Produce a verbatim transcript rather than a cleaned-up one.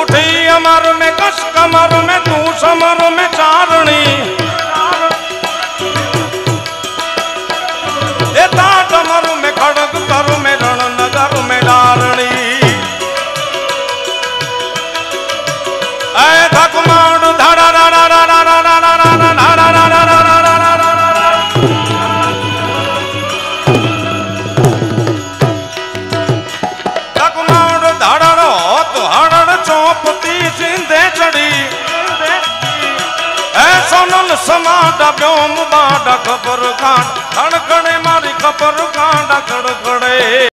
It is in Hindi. उठी अमर में कस कमर में तू समर में चारणी कमर में खड़ग कर में रण नगर में डारणी समाटा ब्योम बाटा खबर कांड खड़खड़े मारी खबर कांड खड़खड़े।